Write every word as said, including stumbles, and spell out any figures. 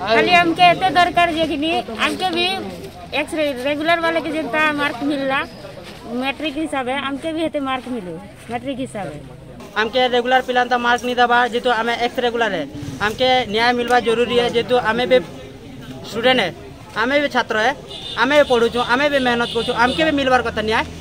खाली हमके एते दरकार जे कि हमके भी एक रेगुलर वाले के जनता मार्क मिलला मैट्रिक हिसाब है हमके भी हेते मार्क मिले मैट्रिक हिसाब है हमके रेगुलर पिलान ता मार्क नहीं दबा जेतु हमें एक्स रेगुलर है हमके न्याय मिलवा जरूरी है जेतु हमें भी स्टूडेंट है हमें भी छात्र है हमें भी पढ़ू हमें भी मेहनत करूँ हमके भी मिलवार कथा न्याय।